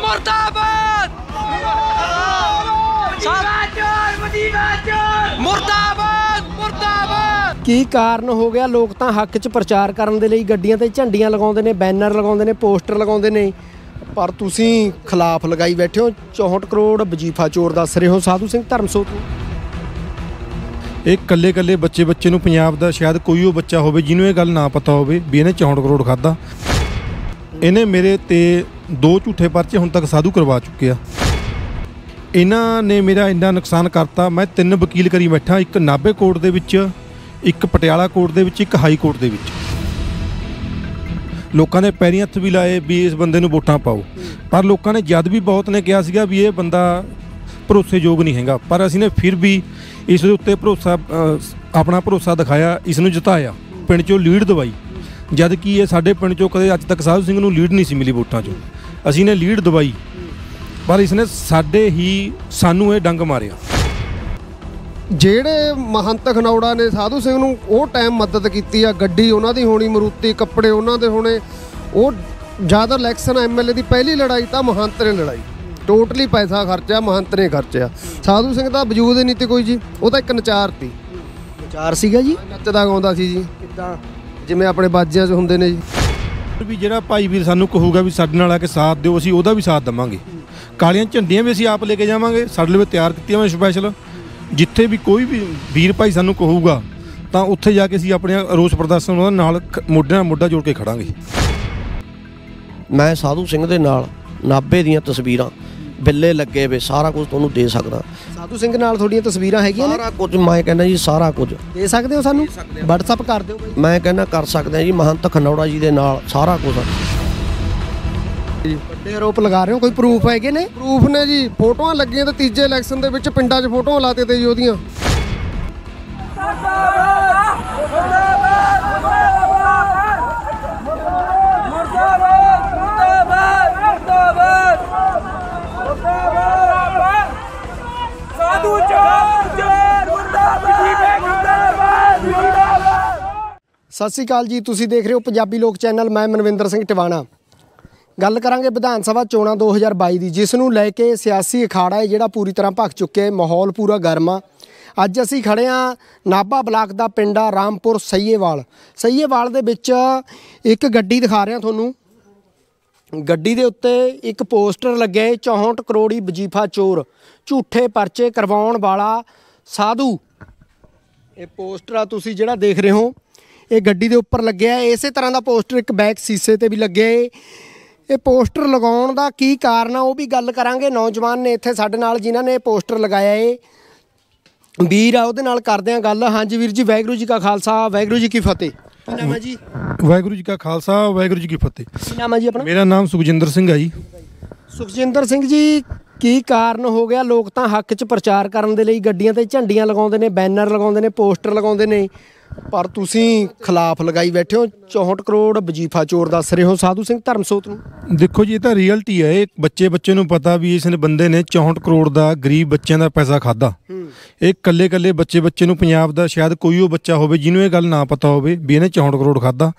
मुर्दाबाद मुर्दाबाद मुर्दाबाद। की कारण हो गया लोग तो हक च प्रचार करने के लिए गड्डियां ते झंडियां लगाउंदे ने, बैनर लगाउंदे ने, पोस्टर लगाउंदे ने, पर तुसी खिलाफ लगाई बैठे हो 64 करोड़ वजीफा चोर दस रहे हो साधु सिंह धर्मसोत। एक कल्ले कल्ले बच्चे बच्चे नूं पंजाब दा शायद कोई वो बच्चा होवे जिन्होंने गल ना पता होवे भी इन्हें 64 करोड़ खादा। इन्हें मेरे ते 2 झूठे परचे हुण तक साधु करवा चुके हैं। इन्हां ने मेरा इन्ना नुकसान करता, मैं 3 वकील करी बैठा, एक नाभे कोर्ट दे विच, एक पटियाला कोर्ट दे विच, एक हाई कोर्ट दे विच। लोगों ने पैरीं हत्थ भी लाए भी इस बंदे नूं वोटां पाओ, पर लोगों ने जद भी बहुत ने कहा सीगा भी ये बंदा भरोसेयोग नहीं हैगा, पर असीं ने फिर भी इस दे उत्ते भरोसा अपना भरोसा दिखाया, इसनूं जिताया, पिंड चों लीड दवाई। जबकि ये साढ़े पिंड चों कदे अज तक साधु सिंह नूं लीड नहीं सी मिली वोटां चों, असीं ने लीड दवाई, पर इसने साढ़े ही सानू ये डंग मारिया। ਜਿਹੜੇ ਮਹੰਤ ਖਨੌੜਾ ने साधु सिंह ਨੂੰ ਉਹ टाइम मदद की, ਗੱਡੀ ਉਹਨਾਂ ਦੀ ਹੋਣੀ, ਮਰੂਤੀ ਕੱਪੜੇ ਉਹਨਾਂ ਦੇ ਹੋਣੇ। ਉਹ ਜ਼ਿਆਦਾ ਇਲੈਕਸ਼ਨ ਐਮਐਲਏ ਦੀ पहली लड़ाई ਤਾਂ ਮਹੰਤ ने लड़ाई, टोटली पैसा खर्चा महंत ने खर्चा। साधु सिंह ਦਾ ਵਜੂਦ ਨਹੀਂ ਤੀ ਕੋਈ ਜੀ, ਉਹ ਤਾਂ ਇੱਕ ਨਚਾਰ ਤੀ, ਨਚਾਰ ਸੀਗਾ ਜੀ, ਨੱਚਦਾ ਗਾਉਂਦਾ ਸੀ ਜੀ, ਕਿਦਾਂ ਜਿਵੇਂ ਆਪਣੇ ਬਾਜਿਆਂ 'ਚ ਹੁੰਦੇ ਨੇ ਜੀ। ਵੀ ਜਿਹੜਾ ਭਾਈ ਵੀਰ ਸਾਨੂੰ ਕਹੂਗਾ ਵੀ ਸਾਡੇ ਨਾਲ ਆ ਕੇ ਸਾਥ ਦਿਓ, ਅਸੀਂ ਉਹਦਾ ਵੀ ਸਾਥ ਦੇਵਾਂਗੇ। ਕਾਲੀਆਂ ਝੰਡੀਆਂ ਵੀ ਅਸੀਂ ਆਪ ਲੈ ਕੇ ਜਾਵਾਂਗੇ, ਸਾਡੇ ਲਈ ਤਿਆਰ ਕੀਤੀਆਂ ਹੋਈਆਂ ਸਪੈਸ਼ਲ। ਜਿੱਥੇ ਵੀ ਕੋਈ ਵੀ ਵੀਰ ਭਾਈ ਸਾਨੂੰ ਕਹੂਗਾ ਤਾਂ ਉੱਥੇ ਜਾ ਕੇ ਅਸੀਂ ਆਪਣੇ ਰੋਸ ਪ੍ਰਦਰਸ਼ਨ ਉਹਨਾਂ ਨਾਲ ਮੋਢੇ ਨਾਲ ਮੋਢਾ ਜੋੜ ਕੇ ਖੜਾਂਗੇ। ਮੈਂ ਸਾਧੂ ਸਿੰਘ ਦੇ ਨਾਲ ਨਾਭੇ ਦੀਆਂ ਤਸਵੀਰਾਂ ਬਿੱਲੇ ਲੱਗੇ ਵੇ ਸਾਰਾ ਕੁਝ ਤੁਹਾਨੂੰ ਦੇ ਸਕਦਾ। ਸਾਧੂ ਸਿੰਘ ਨਾਲ ਤੁਹਾਡੀਆਂ ਤਸਵੀਰਾਂ ਹੈਗੀਆਂ ਨੇ, ਸਾਰਾ ਕੁਝ ਮੈਂ ਕਹਿੰਦਾ ਜੀ, ਸਾਰਾ ਕੁਝ ਦੇ ਸਕਦੇ ਹੋ ਸਾਨੂੰ, WhatsApp ਕਰ ਦਿਓ। ਮੈਂ ਕਹਿੰਦਾ ਕਰ ਸਕਦੇ ਜੀ, ਮਹੰਤ ਖਨੌੜਾ ਜੀ ਦੇ ਨਾਲ ਸਾਰਾ ਕੁਝ। ਵੱਡੇ ਆਰੋਪ ਲਗਾ ਰਹੇ ਹੋ, ਕੋਈ ਪ੍ਰੂਫ ਹੈਗੇ ਨੇ? ਪ੍ਰੂਫ ਨੇ ਜੀ, ਫੋਟੋਆਂ ਲੱਗੀਆਂ ਤੇ ਤੀਜੇ ਇਲੈਕਸ਼ਨ ਦੇ ਵਿੱਚ ਪਿੰਡਾਂ 'ਚ ਫੋਟੋਆਂ ਲਾਤੇ ਤੇ ਜੀ ਉਹਦੀਆਂ। ਸਤਿ ਸ਼੍ਰੀ ਅਕਾਲ ਜੀ, ਤੁਸੀਂ ਦੇਖ ਰਹੇ ਹੋ ਪੰਜਾਬੀ ਲੋਕ ਚੈਨਲ, ਮੈਂ ਮਨਵਿੰਦਰ ਸਿੰਘ ਟਵਾਣਾ। गल करांगे विधान सभा चोणा 2022 की, जिसनों लैके सियासी अखाड़ा है जिहड़ा पूरी तरह भख चुके है, माहौल पूरा गर्म आ। अज असीं खड़े हाँ नाभा ब्लाक का पिंड आ रामपुर सईयेवाल। सईयेवाल दे विच एक गड्डी दिखा रहा तुहानूं, गड्डी दे उत्ते एक पोस्टर लगे 64 करोड़ी वजीफा चोर झूठे परचे करवाउण वाला साधु। ये पोस्टर आ तुसीं जिहड़ा देख रहे हो, ये गड्डी दे उपर लगे है। इस तरह का पोस्टर एक बैक शीशे ते भी लगे। ये पोस्टर लगाउण दा की कारण आ वो भी गल करांगे। नौजवान ने इत्थे साडे नाल जिन्हां ने पोस्टर लगाया है वीर आ, उहदे नाल करदे आ गल। हाँ जी वीर जी, वाहिगुरू जी का खालसा, वाहिगुरू जी की फतेह। नाम है जी? वाहिगुरू जी का खालसा, वाहिगुरू जी की फतेह। नाम है जी अपना? मेरा नाम सुखजिंदर सिंह है जी। सुखजिंदर सिंह जी, की कारण हो गया लोग तो हक च प्रचार करने के लिए गड्डियां ते झंडियां लगाउंदे ने, बैनर लगाउंदे ने, पोस्टर लगाउंदे ने, पर तुसीं खिलाफ लगाई बैठे हो 64 करोड़ वजीफा चोर दस रहे हो साधु सिंह धर्मसोत नूं। देखो जी, ये तो रियलिटी है। एक बच्चे बच्चे नूं पता भी इसने बंदे ने 64 करोड़ का गरीब बच्चों का पैसा खादा। एक कल्ले कल्ले बच्चे बच्चे नूं पंजाब दा शायद कोई वो बच्चा होवे जिन्होंने ये गल ना पता होवे भी इन्हें 64 करोड़ खादा।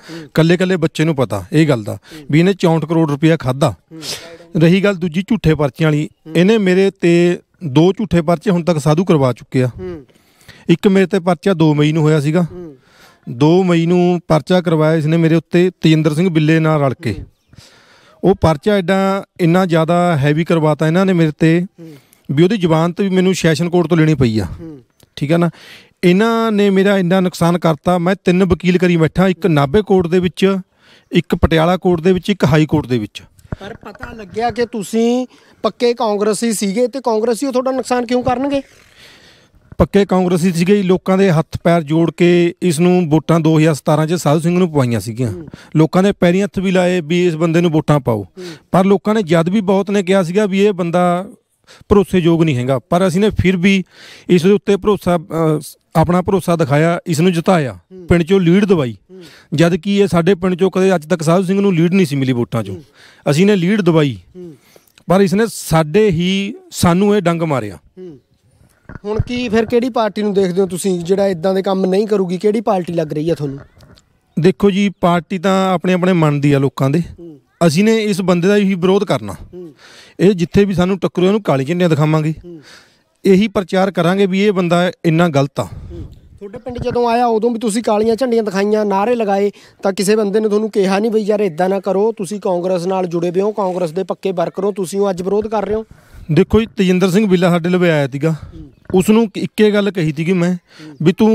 कल्ले कल्ले बच्चे नूं पता ये गल दा भी इन्हें 64 करोड़ रुपया खादा। रही गल दूजी झूठे परचे वाली, इन्हें मेरे ते 2 झूठे परचे हुण तक साधु करवा चुके आ। एक मेरे ते परचा 2 मई नूं होया सीगा। 2 मई नूं परचा करवाया इसने मेरे उत्ते तेजिंदर सिंह बिल्ले नाल रल के। वो परचा एडा इन्ना ज़्यादा हैवी करवाता इन्होंने मेरे ते भी वो जबान तो भी मैनू सैशन कोर्ट तो लेनी पई आ, ठीक है ना। इन्होंने मेरा इन्ना नुकसान करता, मैं 3 वकील करी बैठा, एक नाभे कोर्ट दे विच, एक पटियाला कोर्ट दे विच, एक हाई कोर्ट दे विच। पर पता लग्या कि तुसीं पक्के कांग्रेसी सीगे ते कांग्रेसी वो तुहाडा नुकसान क्यों करनगे? पक्के कांग्रेसी सीगे, लोगों के हत्थ पैर जोड़ के इसनूं वोटां 2017 च साधु सिंह नूं पवाइयां सीगियां। लोगों ने पैरीं हत्थ भी लाए भी इस बंदे नूं वोटां पाओ, पर लोगों ने जद भी बहुत ने कहा सीगा भी ये बंदा भरोसेयोग नहीं हैगा, पर असीं ने फिर भी इस दे उत्ते भरोसा अपना भरोसा दिखाया, इसनूं जिताया, पिंड चों लीड दवाई। जबकि ये साढ़े पिंड चों कदे अज तक साधु सिंह नूं लीड नहीं सी मिली वोटां चों, असीं ने लीड दवाई, पर इसने साढ़े ही सानू ये डंग मारिया। ਹੁਣ ਕੀ ਫਿਰ ਕਿਹੜੀ ਪਾਰਟੀ ਨੂੰ ਦੇਖਦੇ ਹੋ ਤੁਸੀਂ ਜਿਹੜਾ ਇਦਾਂ ਦੇ ਕੰਮ ਨਹੀਂ ਕਰੂਗੀ? ਕਿਹੜੀ ਪਾਰਟੀ ਲੱਗ ਰਹੀ ਹੈ ਤੁਹਾਨੂੰ? ਦੇਖੋ ਜੀ, ਪਾਰਟੀ ਤਾਂ ਆਪਣੇ ਆਪਣੇ ਮਨ ਦੀ ਆ ਲੋਕਾਂ ਦੇ। असी ने इस बंदे का ही विरोध करना, ये जिथे भी सानू टक्करू इहनूं काली झंडियां दिखावांगे, यही प्रचार करांगे भी ये बंदा इन्ना गलत आ। ਤੁਹਾਡੇ ਪਿੰਡ ਜਦੋਂ ਆਇਆ ਉਦੋਂ ਵੀ ਤੁਸੀਂ ਕਾਲੀਆਂ ਝੰਡੀਆਂ ਦਿਖਾਈਆਂ, ਨਾਅਰੇ ਲਗਾਏ, ਤਾਂ ਕਿਸੇ ਬੰਦੇ ਨੇ ਤੁਹਾਨੂੰ ਕਿਹਾ ਨਹੀਂ ਬਈ ਯਾਰ ਇਦਾਂ ਨਾ ਕਰੋ, ਤੁਸੀਂ ਕਾਂਗਰਸ ਨਾਲ ਜੁੜੇ ਹੋਏ ਹੋ, ਕਾਂਗਰਸ ਦੇ ਪੱਕੇ ਵਰਕਰ ਹੋ, ਤੁਸੀਂ ਉਹ ਅੱਜ ਵਿਰੋਧ ਕਰ ਰਹੇ ਹੋ? ਦੇਖੋ ਜੀ, ਤਜਿੰਦਰ ਸਿੰਘ ਬਿੱਲਾ ਸਾਡੇ ਲਵੇ ਆਇਆ ਸੀਗਾ, ਉਸ ਨੂੰ ਇੱਕੇ ਗੱਲ ਕਹੀ ਸੀਗੀ ਮੈਂ ਵੀ ਤੂੰ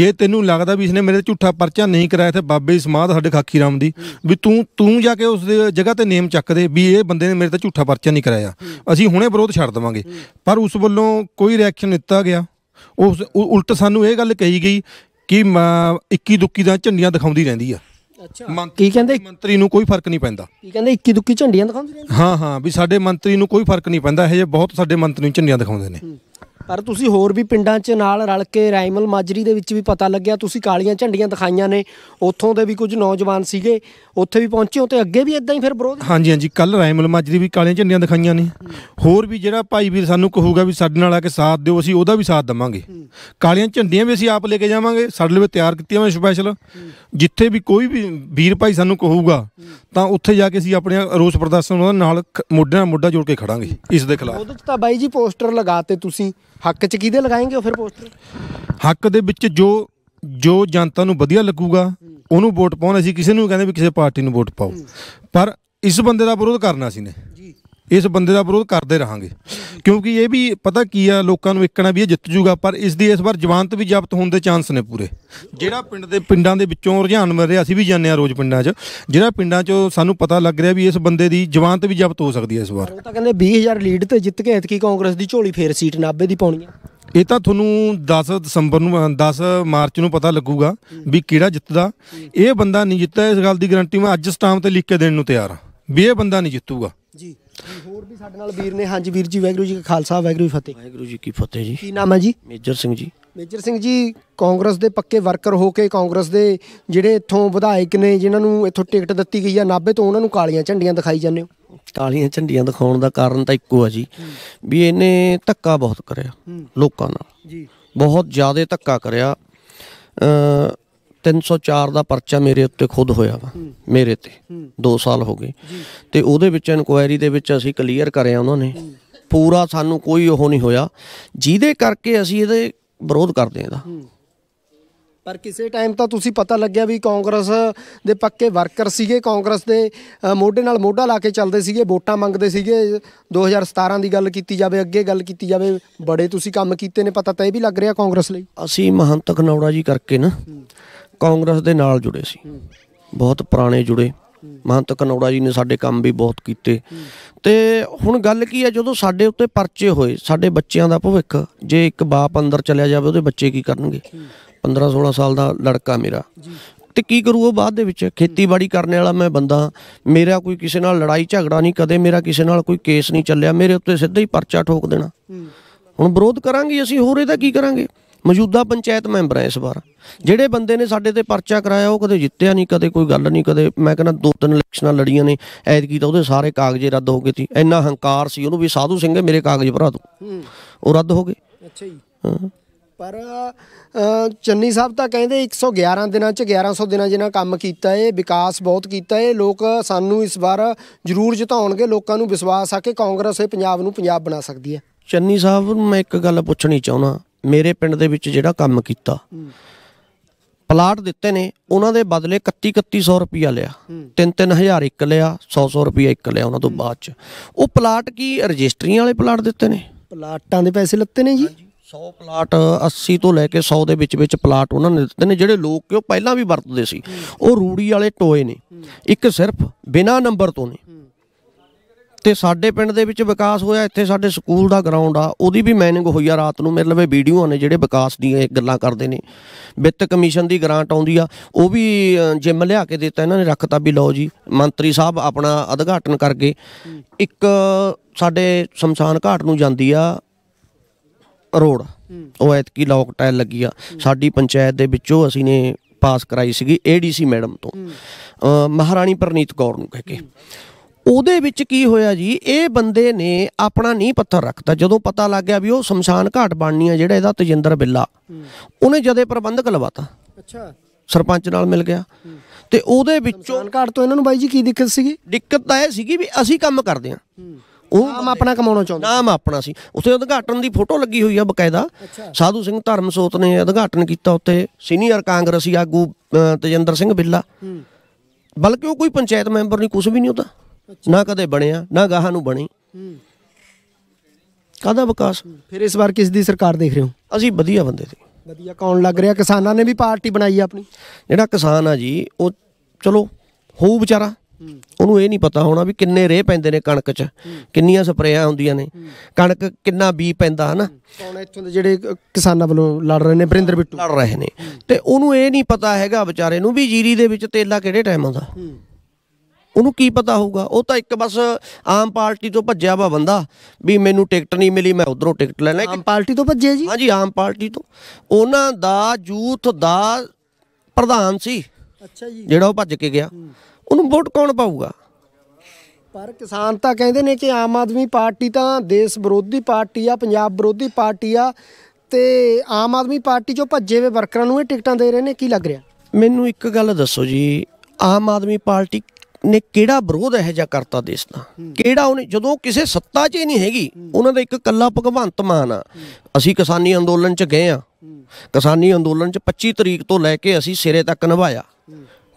ਜੇ ਤੈਨੂੰ ਲੱਗਦਾ ਵੀ ਇਸਨੇ ਮੇਰੇ ਝੂਠਾ ਪਰਚਾ ਨਹੀਂ ਕਰਾਇਆ ਤੇ ਬਾਬੇ ਸਮਾਧ ਸਾਡੇ ਖਾਕੀ ਰਾਮ ਦੀ ਵੀ ਤੂੰ ਜਾ ਕੇ ਉਸ ਜਗ੍ਹਾ ਤੇ ਨੇਮ ਚੱਕ ਦੇ ਵੀ ਇਹ ਬੰਦੇ ਨੇ ਮੇਰੇ ਤੇ ਝੂਠਾ ਪਰਚਾ ਨਹੀਂ ਕਰਾਇਆ, ਅਸੀਂ ਹੁਣੇ ਵਿਰੋਧ ਛੱਡ ਦੇਵਾਂਗੇ। ਪਰ ਉਸ ਵੱਲੋਂ ਕੋਈ ਰਿਐਕਸ਼ਨ ਦਿੱਤਾ ਗਿਆ, उस उल्ट सानू ये गल कही गई कि इक्की दुक्की झंडियां दिखाउंदी रहिंदी आ। अच्छा, मंत्री नूं कोई फर्क नहीं पैंदा, कहंदे इक्की दुक्की झंडियां दिखाउंदी रहिंदी। हाँ हाँ, भी साडे मंत्री नूं कोई फर्क नहीं पैंदा, ये बहुत साडे मंत्री झंडियां दिखाउंदे ने। पर तुसी होर भी पिंडां च नाल रल के रायमल माजरी दे विच भी पता लग्गिया तुसी कालियां झंडियां दिखाइयां ने, उत्थों दे भी कुछ नौजवान सीगे, उत्थे भी पहुंचे हो ते अग्गे भी इदां ही फिर विरोध? हाँ जी हाँ जी, कल रायमल माजरी भी कालियां झंडियां दिखाइयां ने। होर भी जिहड़ा भाई वीर सानू कहूगा भी साडे नाल आके साथ दिओ, असीं ओहदा भी साथ देवांगे। कालियां झंडियां भी असीं आप लेके जावांगे, साडे लवे तैयार कीतीआं ने स्पैशल, जिथे भी कोई भी वीर भाई सानू कहूगा तां उत्थे जाके असीं अपने रोस प्रदर्शन उहनां नाल मोढे नाल मोढा जोड़ के खड़ांगे इस दे खिलाफ। ओहदे च तां बाई जी पोस्टर लगाते तुसीं, हक च किहदे लगाएंगे हो फिर पोस्टर? हक दे विच जो जो जनता नूं वधिया लगूगा उहनूं वोट पाउण, असीं किसी नूं कहंदे भी किसी पार्टी नूं वोट पाओ, पर इस बंदे दा विरोध करना असीं ने, इस बंदे दा विरोध करदे रहांगे, क्योंकि ये भी पता की आ लोकां नूं इकना भी ये जित जूगा, पर इसदी इस बार जमानत भी जब्त होण दे चांस ने पूरे। जिहड़ा पिंडां दे विच्चों रुझान मिल रिहा, असीं भी जाने आ रोज पिंडां 'च, जिहड़ा पिंडां 'चों सानूं पता लग रिहा भी इस बंदे दी जमानत भी जब्त हो सकदी है इस बार। तां कहंदे 20,000 लीड ते जित के ऐतकी कांग्रेस दी झोली फेर सीट नाभे दी पाउणी आ। ਇਹ ਤਾਂ ਤੁਹਾਨੂੰ 10 ਦਸੰਬਰ ਨੂੰ 10 ਮਾਰਚ ਨੂੰ ਪਤਾ ਲੱਗੂਗਾ ਵੀ ਕਿਹੜਾ ਜਿੱਤਦਾ। ਇਹ ਬੰਦਾ ਨਹੀਂ ਜਿੱਤਦਾ ਇਸ ਗੱਲ ਦੀ ਗਰੰਟੀ ਮੈਂ ਅੱਜ ਸਟਾਮ ਤੇ ਲਿਖ ਕੇ ਦੇਣ ਨੂੰ ਤਿਆਰ ਹਾਂ ਵੀ ਇਹ ਬੰਦਾ ਨਹੀਂ ਜਿੱਤੂਗਾ ਜੀ। ਹੋਰ ਵੀ ਸਾਡੇ ਨਾਲ ਵੀਰ ਨੇ। ਹਾਂਜੀ ਵੀਰ ਜੀ, ਵਾਹਿਗੁਰੂ ਜੀ ਕਾ ਖਾਲਸਾ, ਵਾਹਿਗੁਰੂ ਫਤਿਹ। ਵਾਹਿਗੁਰੂ ਜੀ ਕੀ ਫਤਿਹ ਜੀ। ਕੀ ਨਾਮ ਹੈ ਜੀ? ਮੇਜਰ ਸਿੰਘ ਜੀ। ਮੇਜਰ ਸਿੰਘ ਜੀ, ਕਾਂਗਰਸ ਦੇ ਪੱਕੇ ਵਰਕਰ ਹੋ ਕੇ ਕਾਂਗਰਸ ਦੇ ਜਿਹੜੇ ਇੱਥੋਂ ਵਿਧਾਇਕ ਨੇ ਜਿਨ੍ਹਾਂ ਨੂੰ ਇੱਥੋਂ ਟਿਕਟ ਦਿੱਤੀ ਗਈ ਆ ਨਾਭੇ ਤੋਂ, ਉਹਨਾਂ ਨੂੰ ਕਾਲੀਆਂ ਝੰਡੀਆਂ ਦਿਖਾਈ ਜਾਂਦੇ ਹੋ। ਕਾਲੀਆਂ ਝੰਡੀਆਂ ਦਿਖਾਉਣ ਦਾ ਕਾਰਨ ਤਾਂ ਇੱਕੋ ਆ ਜੀ ਵੀ ਇਹਨੇ ਧੱਕਾ ਬਹੁਤ ਕਰਿਆ ਲੋਕਾਂ ਨਾਲ ਜੀ, ਬਹੁਤ ਜ਼ਿਆਦਾ ਧੱਕਾ ਕਰਿਆ। 304 ਦਾ ਪਰਚਾ ਮੇਰੇ ਉੱਤੇ ਖੁਦ ਹੋਇਆ ਵਾ, ਮੇਰੇ ਤੇ 2 ਸਾਲ ਹੋ ਗਏ ਤੇ ਉਹਦੇ ਵਿੱਚ ਇਨਕੁਆਇਰੀ ਦੇ ਵਿੱਚ ਅਸੀਂ ਕਲੀਅਰ ਕਰਿਆ, ਉਹਨਾਂ ਨੇ ਪੂਰਾ ਸਾਨੂੰ ਕੋਈ ਉਹ ਨਹੀਂ ਹੋਇਆ, ਜਿਹਦੇ ਕਰਕੇ ਅਸੀਂ ਇਹਦੇ ਵਿਰੋਧ ਕਰਦੇ ਹਾਂ ਇਹਦਾ। ਪਰ ਕਿਸੇ ਟਾਈਮ ਤਾਂ ਤੁਸੀਂ ਪਤਾ ਲੱਗਿਆ ਵੀ ਕਾਂਗਰਸ ਦੇ ਪੱਕੇ ਵਰਕਰ ਸੀਗੇ, ਕਾਂਗਰਸ ਦੇ ਮੋਢੇ ਨਾਲ ਮੋਢਾ ਲਾ ਕੇ ਚੱਲਦੇ ਸੀਗੇ, ਵੋਟਾਂ ਮੰਗਦੇ ਸੀਗੇ। 2017 ਦੀ ਗੱਲ ਕੀਤੀ ਜਾਵੇ, ਅੱਗੇ ਗੱਲ ਕੀਤੀ ਜਾਵੇ, ਬੜੇ ਤੁਸੀਂ ਕੰਮ ਕੀਤੇ ਨੇ, ਪਤਾ ਤਾਂ ਇਹ ਵੀ ਲੱਗ ਰਿਹਾ ਕਾਂਗਰਸ ਲਈ। ਅਸੀਂ ਮਹੰਤ ਖਨੌੜਾ ਜੀ ਕਰਕੇ ਨਾ ਕਾਂਗਰਸ ਦੇ ਨਾਲ ਜੁੜੇ ਸੀ, ਬਹੁਤ ਪੁਰਾਣੇ ਜੁੜੇ। ਮਹੰਤ ਕਨੌੜਾ ਜੀ ਨੇ ਸਾਡੇ ਕੰਮ ਵੀ ਬਹੁਤ ਕੀਤੇ ਤੇ ਹੁਣ ਗੱਲ ਕੀ ਆ, ਜਦੋਂ ਸਾਡੇ ਉੱਤੇ ਪਰਚੇ ਹੋਏ, ਸਾਡੇ ਬੱਚਿਆਂ ਦਾ ਭਵਿੱਖ, ਜੇ ਇੱਕ ਬਾਪ ਅੰਦਰ ਚਲਿਆ ਜਾਵੇ ਉਹਦੇ ਬੱਚੇ ਕੀ ਕਰਨਗੇ? 15-16 ਸਾਲ ਦਾ ਲੜਕਾ ਮੇਰਾ ਤੇ ਕੀ ਕਰੂ ਉਹ ਬਾਅਦ ਦੇ ਵਿੱਚ? ਖੇਤੀਬਾੜੀ ਕਰਨ ਵਾਲਾ ਮੈਂ ਬੰਦਾ, ਮੇਰਾ ਕੋਈ ਕਿਸੇ ਨਾਲ ਲੜਾਈ ਝਗੜਾ ਨਹੀਂ, ਕਦੇ ਮੇਰਾ ਕਿਸੇ ਨਾਲ ਕੋਈ ਕੇਸ ਨਹੀਂ ਚੱਲਿਆ, ਮੇਰੇ ਉੱਤੇ ਸਿੱਧਾ ਹੀ ਪਰਚਾ ਠੋਕ ਦੇਣਾ। ਹੁਣ ਵਿਰੋਧ ਕਰਾਂਗੇ ਅਸੀਂ, ਹੋਰ ਇਹਦਾ ਕੀ ਕਰਾਂਗੇ? ਮੌਜੂਦਾ ਪੰਚਾਇਤ ਮੈਂਬਰ ਆ ਇਸ ਵਾਰ, ਜਿਹੜੇ ਬੰਦੇ ਨੇ ਸਾਡੇ ਤੇ ਪਰਚਾ ਕਰਾਇਆ ਉਹ ਕਦੇ ਜਿੱਤਿਆ ਨਹੀਂ, ਕਦੇ ਕੋਈ ਗੱਲ ਨਹੀਂ, ਕਦੇ ਮੈਂ ਕਹਿੰਦਾ 2-3 ਇਲੈਕਸ਼ਨਾਂ ਲੜੀਆਂ ਨੇ, ਐਤਕੀ ਤਾਂ ਉਹਦੇ ਸਾਰੇ ਕਾਗਜ਼ੇ ਰੱਦ ਹੋ ਗਏ ਸੀ। ਇੰਨਾ ਹੰਕਾਰ ਸੀ ਉਹਨੂੰ ਵੀ ਸਾਧੂ ਸਿੰਘ ਮੇਰੇ ਕਾਗਜ਼ ਭਰਾ ਦੋ, ਉਹ ਰੱਦ ਹੋ ਗਏ। ਅੱਛਾ ਜੀ। ਹਾਂ, ਪਰ ਚੰਨੀ ਸਾਹਿਬ ਤਾਂ ਕਹਿੰਦੇ 111 ਦਿਨਾਂ 'ਚ 1100 ਦਿਨਾਂ ਜਿਨ੍ਹਾਂ ਕੰਮ ਕੀਤਾ ਏ, ਵਿਕਾਸ ਬਹੁਤ ਕੀਤਾ ਏ, ਲੋਕ ਸਾਨੂੰ ਇਸ ਵਾਰ ਜ਼ਰੂਰ ਜਿਤਾਉਣਗੇ, ਲੋਕਾਂ ਨੂੰ ਵਿਸ਼ਵਾਸ ਆ ਕਿ ਕਾਂਗਰਸ ਇਹ ਪੰਜਾਬ ਨੂੰ ਪੰਜਾਬ ਬਣਾ ਸਕਦੀ ਹੈ। ਚੰਨੀ ਸਾਹਿਬ ਨੂੰ ਮੈਂ ਇੱਕ ਗੱਲ ਪੁੱਛਣੀ ਚਾਹੁੰਦਾ, ਮੇਰੇ ਪਿੰਡ ਦੇ ਵਿੱਚ ਜਿਹੜਾ ਕੰਮ ਕੀਤਾ, ਪਲਾਟ ਦਿੱਤੇ ਨੇ ਉਹਨਾਂ ਦੇ ਬਦਲੇ 3100 ਰੁਪਇਆ ਲਿਆ, 3000 ਇੱਕ ਲਿਆ, 100 ਰੁਪਇਆ ਇੱਕ ਲਿਆ ਉਹਨਾਂ ਤੋਂ ਬਾਅਦ ਚ। ਉਹ ਪਲਾਟ ਕੀ ਰਜਿਸਟਰੀਆਂ ਵਾਲੇ ਪਲਾਟ ਦਿੱਤੇ ਨੇ? ਪਲਾਟਾਂ ਦੇ ਪੈਸੇ ਲੱਤੇ ਨੇ ਜੀ। 100 ਪਲਾਟ, 80 ਤੋਂ ਲੈ ਕੇ 100 ਦੇ ਵਿੱਚ ਵਿੱਚ ਪਲਾਟ ਉਹਨਾਂ ਨੇ ਦਿੱਤੇ ਨੇ, ਜਿਹੜੇ ਲੋਕ ਕਿ ਉਹ ਪਹਿਲਾਂ ਵੀ ਵਰਤਦੇ ਸੀ। ਉਹ ਰੂੜੀ ਵਾਲੇ ਟੋਏ ਨੇ, ਇੱਕ ਸਿਰਫ ਬਿਨਾਂ ਨੰਬਰ ਤੋਂ ਨੇ। ਤੇ ਸਾਡੇ ਪਿੰਡ ਦੇ ਵਿੱਚ ਵਿਕਾਸ ਹੋਇਆ, ਇੱਥੇ ਸਾਡੇ ਸਕੂਲ ਦਾ ਗਰਾਊਂਡ ਆ, ਉਹਦੀ ਵੀ ਮੈਨਿੰਗ ਹੋਈ ਆ। ਰਾਤ ਨੂੰ ਮੇਰੇ ਲਵੇ ਵੀਡੀਓ ਨੇ ਜਿਹੜੇ ਵਿਕਾਸ ਦੀਆਂ ਗੱਲਾਂ ਕਰਦੇ ਨੇ, ਵਿੱਤ ਕਮਿਸ਼ਨ ਦੀ ਗ੍ਰਾਂਟ ਆਉਂਦੀ ਆ, ਉਹ ਵੀ ਜਿੰਮ ਲਿਆ ਕੇ ਦਿੱਤਾ ਇਹਨਾਂ ਨੇ, ਰੱਖਤਾ ਵੀ ਲਓ ਜੀ। ਮੰਤਰੀ ਸਾਹਿਬ ਆਪਣਾ ਉਦਘਾਟਨ ਕਰ ਗਏ। ਇੱਕ ਸਾਡੇ ਸ਼ਮਸ਼ਾਨ ਘਾਟ ਨੂੰ ਜਾਂਦੀ ਆ ਰੋਡ, ਉਹ ਐਤਕੀ ਲੋਕ ਟਾਇਲ ਲੱਗੀ ਆ, ਸਾਡੀ ਪੰਚਾਇਤ ਦੇ ਵਿੱਚੋਂ ਅਸੀਂ ਨੇ ਪਾਸ ਕਰਾਈ ਸੀਗੀ ADC ਮੈਡਮ ਤੋਂ, ਮਹਾਰਾਣੀ ਪਰਨੀਤ ਕੌਰ ਨੂੰ ਕਹਿ ਕੇ। ਉਹਦੇ ਵਿੱਚ ਕੀ ਹੋਇਆ ਜੀ, ਇਹ ਬੰਦੇ ਨੇ ਆਪਣਾ ਨੀਂਹ ਪੱਥਰ ਰੱਖਤਾ। ਜਦੋਂ ਪਤਾ ਲੱਗ ਗਿਆ ਵੀ ਉਹ ਸ਼ਮਸ਼ਾਨ ਘਾਟ ਬਣਨੀ ਆ ਜਿਹੜਾ ਇਹਦਾ ਤਜਿੰਦਰ ਬਿੱਲਾ, ਉਹਨੇ ਜਦੇ ਪ੍ਰਬੰਧਕ ਲਵਾਤਾ। ਅੱਛਾ, सरपंच नाल मिल गया तो उहदे विचों घाट तो इन्होंने बाई जी की दिक्कत सी? दिक्कत तां इह सीगी भी असीं काम करदे हां नाम अपना कमाना चाहते, नाम अपना सी। उत्थे उद्घाटन की फोटो लगी हुई है बकायदा। साधु सिंह धर्मसोत ने उद्घाटन किया, उत्थे सीनियर कांग्रेसी आगू तजिंदर सिंह बिल्ला, बल्कि वो कोई पंचायत मैंबर नहीं, कुछ भी नहीं होता, ना कदे बनिया ना गाहां नूं बनी। कादा विकास? फिर इस बार किस दी सरकार देख रहे हो? असीं वधिया बंदे दी। वधिया कौन लग रहा? किसानां ने भी पार्टी बनाई अपनी। जिहड़ा किसान आ जी वो चलो होऊ बेचारा, उन्होंने ये नहीं पता होना भी किन्ने रेह पैंदे ने कणक च, किन्नियां स्प्रेयां हुंदियां ने, कणक किन्ना बी पैंदा है ना। इत्थों दे जिहड़े किसान वालों लड़ रहे ने ब्रिंदर बिट्टू लड़ रहे ने, ते उन्होंने ये नहीं पता हैगा बेचारे नूं भी जीरी दे विच तेला किहड़े टाइम आंदा, उन्होंने की पता होगा। वो तो एक बस आम पार्टी तो भज्जिया वा बंदा भी मैनूं टिकट नहीं मिली मैं उधरों टिकट लैना। आम पार्टी तो भज्जे जी? हाँ जी आम पार्टी तो। उन्हां दा यूथ दा प्रधान सी जिहड़ा भज्ज के गया, उन्होंने वोट कौन पाऊगा? पर किसान तो कहते हैं कि आम आदमी पार्टी तो देश विरोधी पार्टी आ, पंजाब विरोधी पार्टी आ, ते आम आदमी पार्टी चो भज्जे वे वर्करां नूं टिकटां दे रहे ने। की लग रहा? मैनूं एक गल दसो जी, आम आदमी पार्टी ने किहड़ा विरोध इहो जिहा करता देश दा? किहड़ा? उहने जदों किसी सत्ता 'च ही नहीं हैगी, उहनां दा एक कल्ला भगवंत मान आ। असीं किसानी अंदोलन 'च गए आ, किसानी अंदोलन 'च 25 तरीक तो लैके असीं सिरे तक निभाया,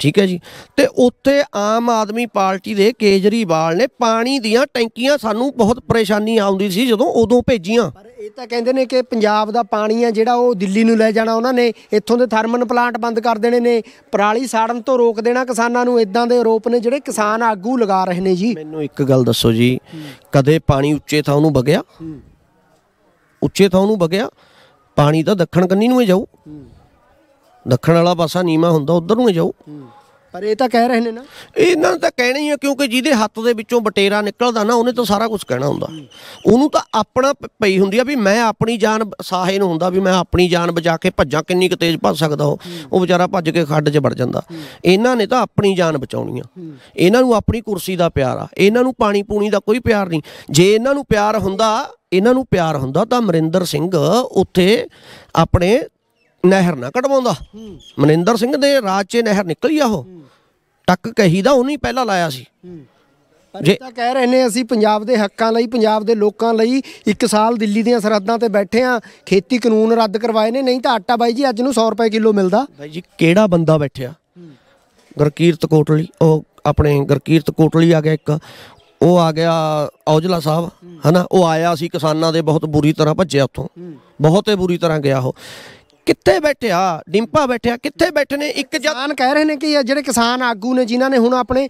ठीक है जी। तो उत्थे आम आदमी पार्टी के केजरीवाल ने पानी दियां टैंकियां सानू बहुत परेशानी आउंदी सी जदों उदों भेजियां। पर इह तां कहंदे ने कि पंजाब दा पानी है जिहड़ा ओह दिल्ली नूं लै जाना, उन्हां ने इत्थों दे थर्मल प्लांट बंद कर देने ने, पराली साड़न तो रोक देना किसानां नूं, इदां दे आरोप ने जिहड़े किसान आगू लगा रहे ने जी। मैनूं एक गल दस्सो जी, कदे पानी उच्चे थां नूं वगिया? उच्चे थां नूं वगिया पानी तां दक्खण कन्नी नूं ही जाऊ, दखण वाला पासा नीमा हुंदा, उधर नूं जाऊ। पर ये कह रहे ने ना, इन्हां दा कहना ही है क्योंकि जिहदे हत्थ दे विचों बटेरा निकलदा ना उहने तो सारा कुछ कहना हुंदा, उहनूं तां अपना पई हुंदी आ भी मैं अपनी जान साहे नूं हुंदा भी मैं अपनी जान बचा के भज्जां, किन्नी क तेज भज सकदा ओ बेचारा, भज के खड्ड 'च वड़ जांदा। इन्हां ने तां अपनी जान बचाउणी आ, इन्हां नूं अपनी कुर्सी दा प्यार आ, इन्हां नूं पाणी पूणी दा कोई प्यार नहीं। जे इन्हां नूं प्यार हुंदा, इन्हां नूं प्यार हुंदा तां अमरिंदर सिंह उत्थे अपने नहर ना कटवाउंदा। मनिंदर सिंह दे राज 'च नहर निकली आ, ओह टक कही दा उन्हीं पहला लाया सी। जे कह रहे ने असीं पंजाब दे हक्कां लई, पंजाब दे लोकां लई एक साल दिल्ली दीआं सरहदां ते बैठे आ, खेती कानून रद्द करवाए ने, नहीं तां आटा बाई जी अज नूं 100 रुपए किलो मिलदा। बाई जी किहड़ा बंदा बैठिआ? गुरकीरत कोटली, ओह अपने गुरकीरत कोटली आ गया एक, ਉਹ ਆ ਗਿਆ ਔਜਲਾ ਸਾਹਿਬ है ना, ਉਹ ਆਇਆ ਸੀ ਕਿਸਾਨਾਂ ਦੇ ਬਹੁਤ ਬੁਰੀ ਤਰ੍ਹਾਂ ਭੱਜਿਆ ਉੱਥੋਂ, ਬਹੁਤ ਹੀ ਬੁਰੀ ਤਰ੍ਹਾਂ ਗਿਆ ਉਹ। कित्थे बैठिया डिंपा बैठिया, कित्थे बैठे ने? एक किसान कह रहे हैं कि जिहड़े किसान आगू ने जिन्होंने हुण अपने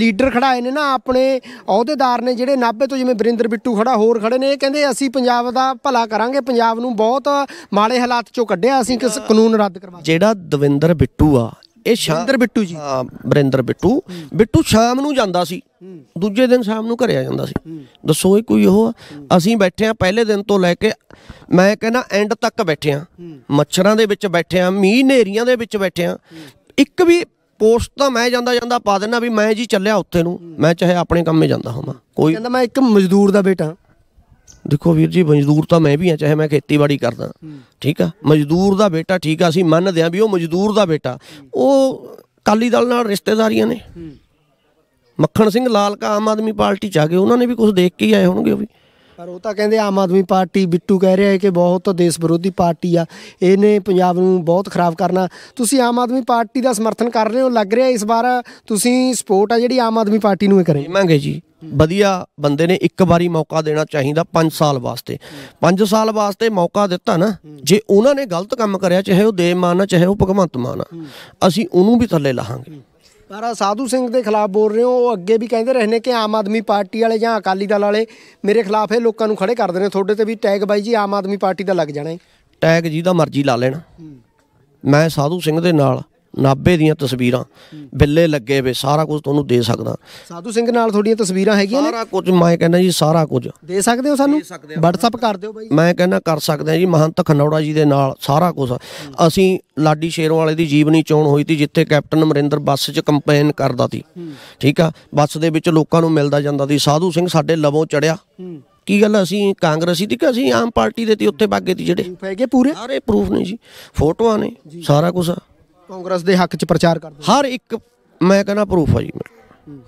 लीडर खड़ाए ने ना, अपने अहुदेदार ने जिहड़े नाभे तो जिवें ब्रिंदर बिट्टू खड़ा होर खड़े ने, कहिंदे असीं पंजाब दा भला करांगे, पंजाब नूं बहुत माड़े हालात चों कढिआ, असीं किस कानून रद्द करवा। जिहड़ा दविंਦਰ ਬਿੱਟੂ आ ਇਹ ਸ਼ਾਂਦਰ ਬਿੱਟੂ ਜੀ, ਹਾਂ ਬ੍ਰਿੰਦਰ ਬਿੱਟੂ, ਬਿੱਟੂ ਸ਼ਾਮ ਨੂੰ ਜਾਂਦਾ ਸੀ, ਦੂਜੇ ਦਿਨ ਸ਼ਾਮ ਨੂੰ ਘਰੇ ਆ ਜਾਂਦਾ ਸੀ। ਦੱਸੋ ਇਹ ਕੋਈ ਉਹ? ਅਸੀਂ ਬੈਠੇ ਆ ਪਹਿਲੇ ਦਿਨ ਤੋਂ ਲੈ ਕੇ ਮੈਂ ਕਹਿੰਦਾ ਐਂਡ ਤੱਕ ਬੈਠੇ ਆ, ਮੱਛਰਾਂ ਦੇ ਵਿੱਚ ਬੈਠੇ ਆ, ਮੀਂਹ ਨੇਰੀਆਂ ਦੇ ਵਿੱਚ ਬੈਠੇ ਆ। ਇੱਕ ਵੀ पोस्ट तो मैं जाता जाता पा देना भी मैं जी ਚੱਲਿਆ ਉੱਥੇ ਨੂੰ, मैं चाहे अपने ਕੰਮ 'ਚ ਜਾਂਦਾ ਹੋਵਾਂ। ਕੋਈ ਕਹਿੰਦਾ मैं एक ਮਜ਼ਦੂਰ ਦਾ ਬੇਟਾ। देखो वीर जी मजदूर तो मैं भी हाँ, चाहे मैं खेतीबाड़ी करदा, ठीक है, मजदूर का बेटा, ठीक है, असीं मन्नदे आं भी वो मजदूर का बेटा, वो अकाली दल नाल रिश्तेदारियां ने। मक्खण सिंह लाल का आम आदमी पार्टी च आ गए, उन्होंने भी कुछ देख के ही आए होणगे। भी पर वो तो कहते आम आदमी पार्टी, बिट्टू कह रहा है कि बहुत देश विरोधी पार्टी आ, इहने पंजाब नूं बहुत खराब करना। तुसीं आम आदमी पार्टी का समर्थन कर रहे हो, लग रहा इस बार तुसीं सपोर्ट आ जिहड़ी आम आदमी पार्टी नूं करें। मांगे जी वधिया बंदे ने एक बारी मौका देना चाहिए, 5 साल वास्ते, 5 साल वास्ते मौका दिता ना, जे उन्होंने गलत काम कराया चाहे वह देव मान आ चाहे वह भगवंत मान आ, असीं उहनूं भी थल्ले लाहांगे। पर साधु सिंह के खिलाफ बोल रहे हो, वो अगे भी कहते रहे हैं कि आम आदमी पार्टी वाले या अकाली दल वाले मेरे खिलाफ ये लोगों को खड़े कर देने, थोड़े तो भी टैग बाई जी आम आदमी पार्टी का लग जाना है। टैग जिहदा मर्जी ला लेना, मैं साधु सिंह दे नाल नाभे दीयां तस्वीरां बिल्ले लगे वे सारा कुछ तुहानूं दे सकदा। साधु सिंह नाल थोड़ियां तस्वीरां हैगियां ने, सारा कुछ मैं कहना जी, सारा कुछ दे सकदे हो सानूं, WhatsApp कर दिओ बाई। मैं कहना कर सकदे जी, महंत खनौड़ा जी दे नाल सारा कुछ। असीं लाडी शेरों वाले दी जीवनी चोण होई सी जिथे कैप्टन अमरिंदर बस 'च कंपेन करदा सी, ठीक आ, बस दे विच लोकां नूं मिलदा जांदा सी। साधु सिंह साडे लवों चढ़िआ, की गल असीं कांग्रेसी दी कि असीं आम पार्टी दे ती उत्थे भागे ती, जिहड़े पूरे सारे प्रूफ ने जी, फोटोआं ने, सारा कुछ। कांग्रेस के हक च प्रचार करते हर एक मैं कहना प्रूफ है जी मैं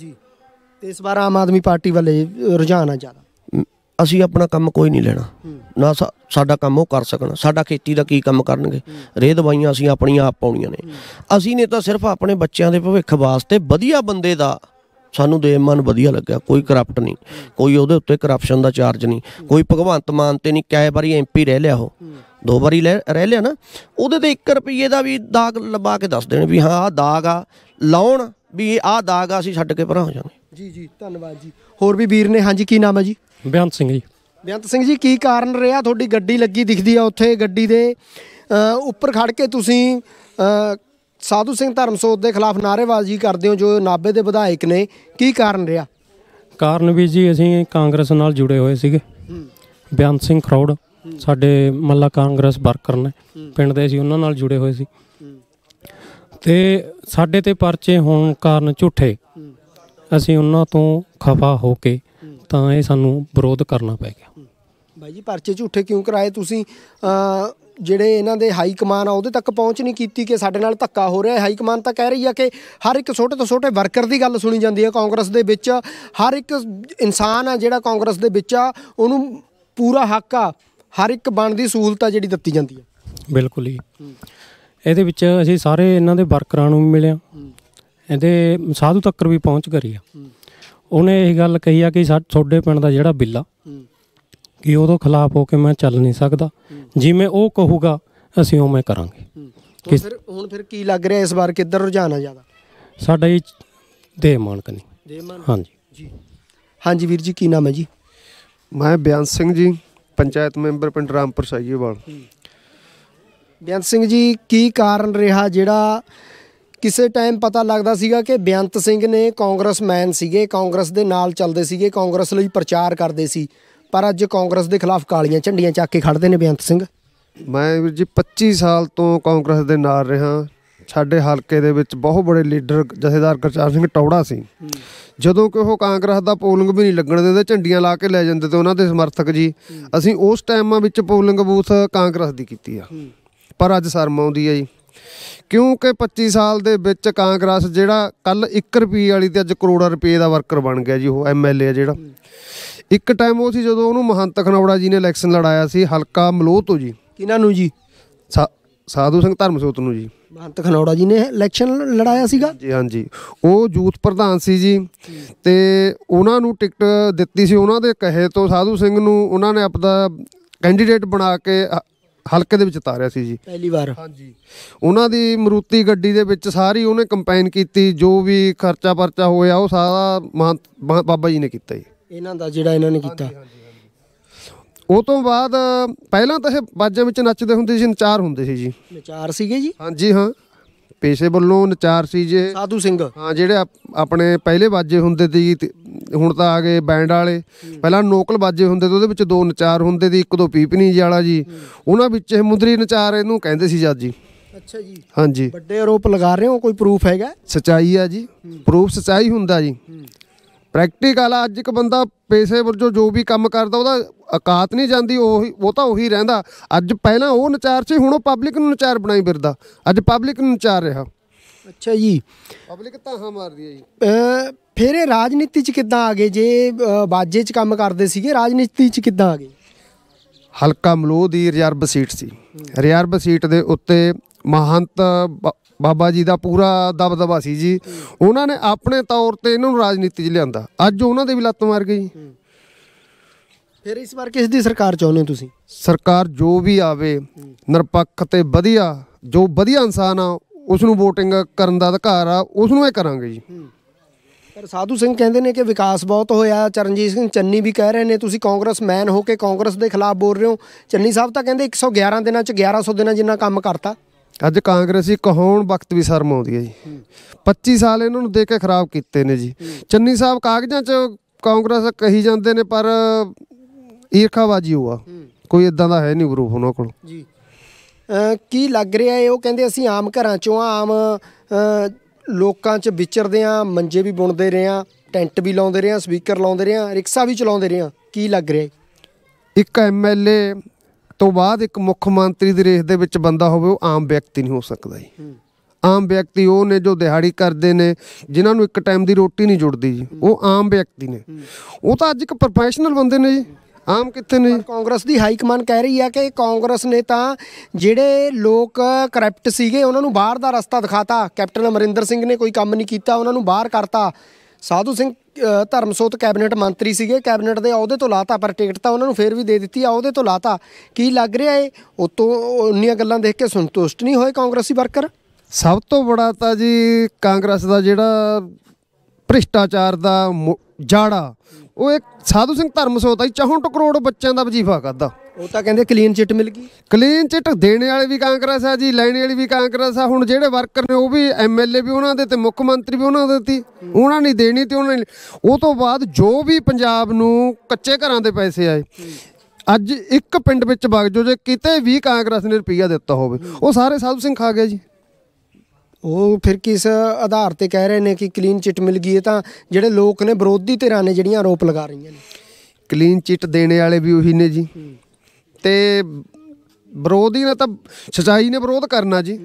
जी। इस बार आम आदमी पार्टी वाले रुझान है ज़्यादा, असी अपना काम कोई नहीं लेना ना साडा काम वो कर सकना, साडा खेती का की काम करनगे, रेह दवाइयां असी अपनी आप पाउणियां ने, असी ने तो सिर्फ अपने बच्चों के भविष्य वास्ते वधिया बंदे का सानू दे मन वधिया लग्या, कोई करप्ट नहीं, कोई उहदे उत्ते करप्शन का चार्ज नहीं, कोई भगवंत मान ते नहीं कै बारी MP रह लिया, हो दो बारी रह लिया ना, उहदे ते 1 रुपये का भी दाग लबा के दस देने भी हाँ आ दाग आ लाउण भी आ दाग आ असीं छड्ड के परां हो जांगे जी जी। धन्नवाद जी। होर भी वीर ने, हाँ जी की नाम है जी? बेअंत सिंह जी। बेअंत सिंह जी की कारण रहा थोड़ी गड्डी लगी दिखती है उत्थे, गड्डी दे उपर खड़ के तुसीं साधु सिंह धर्मसोत के खिलाफ नारेबाजी करते हो जो नाभे के विधायक ने, की कारण रहा? कारण भी जी असीं कांग्रेस नाल जुड़े हुए सीगे, बेअंत सिंह खरौड़ साडे मल्ला कांग्रेस वर्कर ने पिंड दे, उन्हां नाल जुड़े हुए सी ते साडे ते परचे होण कारण झूठे असीं उन्हां तों खफा हो के तां इह सानूं विरोध करना पै गया। भाई जी परचे झूठे क्यों कराए तुसीं? ਜਿਹੜੇ ਇਹਨਾਂ ਦੇ ਹਾਈ ਕਮਾਨ ਆ ਉਹਦੇ ਤੱਕ ਪਹੁੰਚ ਨਹੀਂ ਕੀਤੀ ਕਿ ਸਾਡੇ ਨਾਲ ਧੱਕਾ ਹੋ ਰਿਹਾ। ਹਾਈ ਕਮਾਨ ਤਾਂ ਕਹਿ ਰਹੀ ਆ ਕਿ ਹਰ ਇੱਕ ਛੋਟੇ ਤੋਂ ਛੋਟੇ ਵਰਕਰ ਦੀ ਗੱਲ ਸੁਣੀ ਜਾਂਦੀ ਹੈ ਕਾਂਗਰਸ ਦੇ ਵਿੱਚ, ਹਰ ਇੱਕ ਇਨਸਾਨ ਆ ਜਿਹੜਾ ਕਾਂਗਰਸ ਦੇ ਵਿੱਚ ਆ ਉਹਨੂੰ ਪੂਰਾ ਹੱਕ ਆ, ਹਰ ਇੱਕ ਬਣਦੀ ਸਹੂਲਤ ਆ ਜਿਹੜੀ ਦਿੱਤੀ ਜਾਂਦੀ ਹੈ। ਬਿਲਕੁਲ ਹੀ ਇਹਦੇ ਵਿੱਚ ਅਸੀਂ ਸਾਰੇ ਇਹਨਾਂ ਦੇ ਵਰਕਰਾਂ ਨੂੰ ਮਿਲਿਆ, ਇਹਦੇ ਸਾਧੂ ਤੱਕ ਵੀ ਪਹੁੰਚ ਕਰੀ ਆ, ਉਹਨੇ ਇਹ ਗੱਲ ਕਹੀ ਆ ਕਿ ਤੁਹਾਡੇ ਪਿੰਡ ਦਾ ਜਿਹੜਾ ਬਿੱਲਾ कि उदों खिलाफ हो के मैं चल नहीं सकता, जिमें वो कहूगा असी उवें करांगे। हुण फिर की लग रहा इस बार किधर रुझान है ज़्यादा? साडा ही देमान कनी। हाँ जी जी। हाँ जी वीर जी की नाम है जी? मैं बेअंत सिंह जी, पंचायत मैंबर पिंड रामपुर साईयेवाल। बेअंत सिंह जी की कारण रहा जिहड़ा किसी टाइम पता लगता सीगा कि बेअंत सिंह ने कांग्रेस मैन सीगे, कांग्रेस दे नाल चलदे सीगे, कांग्रेस लई प्रचार करदे सी, पर अज कांग्रेस के खिलाफ कालियां झंडियां चक के खड़ते हैं बेअंत सिंह? मैं वीर जी 25 साल तो कांग्रेस के नाल रहा, साडे हलके दे विच बहुत बड़े लीडर जथेदार गुरचरण सिंह टौड़ा सी, जदों कि वो कांग्रेस का पोलिंग भी नहीं लगन देते झंडियां ला के लै जाते तो उन्होंने समर्थक जी, असीं उस टाइम विच पोलिंग बूथ कांग्रेस की कीती आ, पर अज शर्म आउंदी है जी क्योंकि 25 साल दे विच कांग्रेस जिहड़ा कल 1 रुपये वाली ते अज करोड़ां रुपये का वर्कर बन गया जी। वो MLA जिहड़ा एक टाइम वो सी जदों उन्होंने महंत खनौड़ा जी ने इलैक्शन लड़ाया सी हलका मलोह तो जी, किन्हां जी साधु सिंह धर्मसोत नूं जी, महंत खनौड़ा जी ने इलैक्शन लड़ाया सीगा जी। हाँ जी वो यूथ प्रधान सी जी ते उन्हां नूं टिकट दित्ती सी, उन्हां दे कहे तो साधु सिंह नूं उन्हां ने अपना कैंडीडेट बना के हल्के दे विच तारिया सी जी पहली बार। हाँ जी उन्हां दी मरूती गड्डी दे विच सारी उन्हें कंपेन कीती, जो भी खर्चा परचा होया वो सारा महंत बाबा जी ने कीता जी, इन्हां दा जिहड़ा इन्हां ने कीता। उस तो बाद पहलां तां इह बाजां विच नचदे हुंदे सी, नचार हुंदे सी जी, नचार सीगे जी। हाँ जी हाँ पेशे वल्लों नचार सी जे साधु सिंह। हाँ जिहड़े अपने पहले बाजे हुंदे ती हुण तां आ गए बैंड वाले, पहलां नोकल बाजे हुंदे ते उहदे विच 2 नचार हुंदे ती, एक दो पीपनी वाला जी, उन्हां विच इह मुंदरी नचार इहनूं कहंदे सी जद जी। अच्छा जी। हाँ जी वड्डे आरोप लगा रहे हो, कोई प्रूफ हैगा? सच्चाई आ जी, प्रूफ सच्चाई हुंदा जी, प्रैक्टिकल। अज एक बंदा पेशे वजों जो भी काम करता वह औकात नहीं जाती, वो तो उही रहिंदा। अज पहलां वो नचार सी, हुण पब्लिक नूं नचार बनाई फिरदा, अज पब्लिक नूं नचार रहा। अच्छा जी पब्लिक ताहा मारदी है जी। फिर ये राजनीति च किद्दां आ गए जे बाजे च काम करदे सीगे, राजनीति च किद्दां आ गए? हलका मलोह दी रिजर्व सीट सी, रिजर्व सीट दे उत्ते महंत बाबा जी का पूरा दबदबा सी जी, उन्होंने अपने तौर पर इन्हों राजनीति च लिया, अज उन्होंने भी लत्त मार गई। फिर इस बार किस दी सरकार चाहुंदे हो तुसीं? सरकार जो भी आवे निरपक्ष ते वधिया, जो वधिया इंसान आ उसनूं वोटिंग करन दा अधिकार आ, उसनूं ही करांगे जी। पर साधु सिंह कहते हैं कि विकास बहुत होया, चरणजीत सिंह चन्नी भी कह रहे हैं तुसीं कांग्रेस मैन हो के कांग्रेस के खिलाफ बोल रहे हो, चन्नी साहब तो कहते 111 दिन 1100 दिन जिन्ना काम करता। अज कांग्रेसी कहाउण वक्त भी शर्म आउंदी है जी, 25 साल इन्हों दे के खराब किते ने जी। चन्नी साहब कागजां च कांग्रेस कही जाते ने पर ईरखाबाजी हुआ, कोई इदां दा है नहीं ग्रुप उन्हां कोल जी। की लग रहा है वो कहिंदे असीं आम घरां चों आम लोकां च विचरदे आ, मंजे भी बुणदे रहे आ, टैंट भी लाउंदे रहे आ, स्पीकर लाउंदे रहे आ, रिक्शा भी चलाउंदे रहे आ, की लग रहा है? एक MLA तो बाद एक मुख्यमंत्री की रेस दे बंदा हो आम व्यक्ति नहीं हो सकता जी। आम व्यक्ति वो ने जो दिहाड़ी करते हैं जिन्होंने एक टाइम की रोटी नहीं जुड़ती जी, वो आम व्यक्ति ने, वो तो अज एक प्रोफेशनल बंदे ने जी, आम कितने नहीं। कांग्रेस की हाईकमान कह रही है कि कांग्रेस ने तो जिहड़े लोग करप्ट सीगे उन्होंने बाहर का रास्ता दिखाता, कैप्टन अमरिंदर सिंह ने कोई काम नहीं किया उन्होंने बाहर करता, साधु सिंह धर्मसोत कैबिनेट मंत्री सीगे कैबिनेट दे अहुदे तो लाता पर टिकट तो उन्होंने फिर भी दे दी अहुदे तो लाता। की लग रहा है उतों उन्नियां गल्लां देख के संतुष्ट नहीं होए कांग्रेसी वर्कर? सब तो बड़ा तो जी कांग्रेस का जिहड़ा भ्रिष्टाचार का जाड़ा वो एक साधु सिंह धर्मसोत 64 करोड़ बच्चों का वजीफा करदा, वो तो कहते क्लीन चिट मिल गई। क्लीन चिट देने वाले भी कांग्रेस है जी, लेने वाली भी कांग्रेस है। हुण जिहड़े वर्कर ने वो भी MLA भी उन्होंने ते मुख्य मंत्री भी उन्होंने दी, उन्होंने नहीं देनी ते उन्होंने वो तो बाद जो भी पंजाब नूं कच्चे घरां दे पैसे आए अज एक पिंड विच वग जो जे किते भी कांग्रेस ने रुपया दिता होवे वो सारे साधु सिंह खा गए जी। वो फिर किस आधार पर कह रहे हैं कि क्लीन चिट मिल गई है? तो जिहड़े लोग ने विरोधी धिरां ने जिहड़ियां आरोप लगा रही ने क्लीन चिट देने वाले भी उही ने जी, ते विरोधी ने तो सच्चाई ने विरोध करना जी।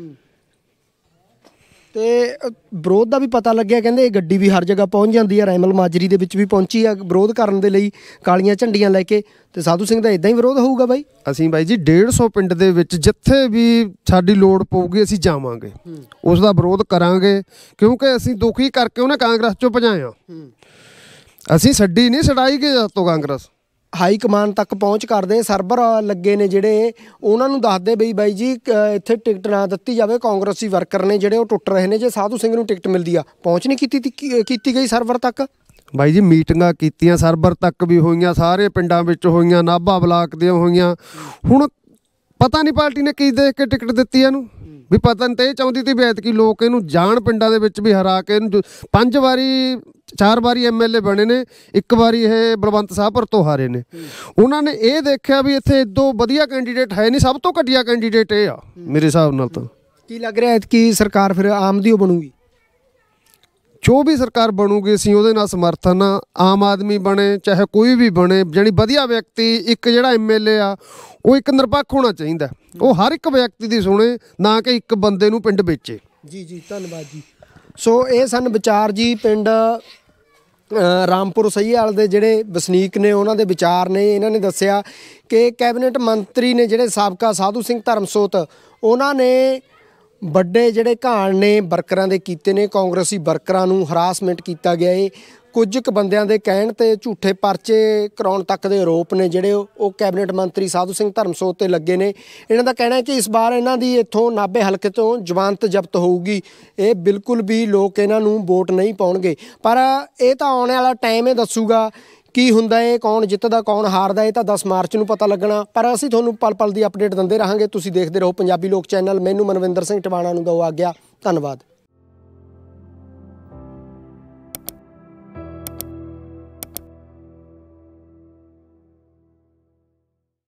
तो विरोध का भी पता लग्या कहते गड्डी भी हर जगह पहुँच जाती है, रैमल माजरी दे विच भी पहुँची है विरोध करने के लिए कालियां झंडियां लैके, तो साधु सिंह दा इदां ही विरोध होऊगा बाई? असीं बाई जी 150 पिंड दे विच जिथे भी साडी लोड़ पऊगी असीं जावांगे, उस दा विरोध करांगे क्योंकि असीं दुखी करके उन्हें कांग्रेस चों भजाया, असीं छड्डी नहीं छड़ाई गए तो कांग्रेस। हाई कमान तक पहुँच करते सरबर लगे ने जिहड़े उन्होंने दसदे बई बाई जी इत्थे टिकट ना दित्ती जाए, कांग्रेसी वर्कर ने जिहड़े टुट रहे हैं, जे साधु सिंह नूं टिकट मिलदी आ पहुँच नहीं कीती गई सरबर तक। बाई जी मीटिंगां कीतियां सरबर तक भी होईयां, सारे पिंडां विच होईयां, नाभा ब्लाक दियां होईयां। हुण पता नहीं पार्टी ने की देख के टिकट दित्ती इहनूं, भी पता नहीं तो यह चाहती थी भी ऐतकी लोग इनू जान पिंडा दे विच भी हरा के 5 वारी 4 वारी MLA बने ने, 1 वारी ये बलवंत साहपुर तो हारे ने। उन्होंने ये देखा भी इत्थे दो वधिया कैंडीडेट है नहीं, सब तो घटिया कैंडीडेट ये आ मेरे हिसाब नाल। तो की लग रहा है कि सरकार फिर आम दी बनूगी? जो भी सरकार बनूगी असीं उहदे नाल समर्थन, आम आदमी बने चाहे कोई भी बने, जानी वधिया व्यक्ति एक जिहड़ा MLA आ वो एक निरपक्ष होना चाहिए, वो हर एक व्यक्ति की सुने ना कि एक बंदे नूं पिंड बेचे जी। जी धन्नवाद जी। सो ये सन विचार जी पिंड रामपुर सहीवाल के जिहड़े वसनीक ने उन्होंने विचार ने। इन्होंने दस्सिया कि कैबिनेट मंत्री ने जिहड़े साबका साधु सिंह धर्मसोत उन्होंने ਵੱਡੇ ਜਿਹੜੇ ਘਾਣ ਨੇ ਵਰਕਰਾਂ ਦੇ ਕੀਤੇ ਨੇ, ਕਾਂਗਰਸੀ ਵਰਕਰਾਂ ਨੂੰ ਹਰਾਸਮੈਂਟ ਕੀਤਾ ਗਿਆ ਏ। ਕੁਝ ਕੁ ਬੰਦਿਆਂ ਦੇ ਕਹਿਣ ਤੇ ਝੂਠੇ ਪਰਚੇ ਕਰਾਉਣ ਤੱਕ ਦੇ ਆਰੋਪ ਨੇ ਜਿਹੜੇ ਉਹ ਕੈਬਨਿਟ ਮੰਤਰੀ ਸਾਧੂ ਸਿੰਘ ਧਰਮਸੋਤ ਤੇ ਲੱਗੇ ਨੇ। ਇਹਨਾਂ ਦਾ ਕਹਿਣਾ ਹੈ ਕਿ ਇਸ ਵਾਰ ਇਹਨਾਂ ਦੀ ਇੱਥੋਂ ਨਾਭੇ ਹਲਕੇ ਤੋਂ ਜ਼ਮਾਨਤ ਜ਼ਬਤ ਹੋਊਗੀ, ਇਹ ਬਿਲਕੁਲ ਵੀ ਲੋਕ ਇਹਨਾਂ ਨੂੰ ਵੋਟ ਨਹੀਂ ਪਾਉਣਗੇ। ਪਰ ਇਹ ਤਾਂ ਆਉਣ ਵਾਲਾ ਟਾਈਮ ਇਹ ਦੱਸੂਗਾ ਕੀ ਹੁੰਦਾ ਏ, ਕੌਣ ਜਿੱਤਦਾ ਕੌਣ ਹਾਰਦਾ ਏ, ਤਾਂ 10 ਮਾਰਚ ਨੂੰ ਪਤਾ ਲੱਗਣਾ। ਪਰ ਅਸੀਂ ਤੁਹਾਨੂੰ ਪਲ ਪਲ ਦੀ ਅਪਡੇਟ ਦਿੰਦੇ ਰਹਾਂਗੇ, ਤੁਸੀਂ ਦੇਖਦੇ ਰਹੋ ਪੰਜਾਬੀ ਲੋਕ ਚੈਨਲ। ਮੈਨੂੰ ਮਨਵਿੰਦਰ ਸਿੰਘ ਟਵਾਣਾ ਨੂੰ ਦਿਓ ਆਗਿਆ। ਧੰਨਵਾਦ।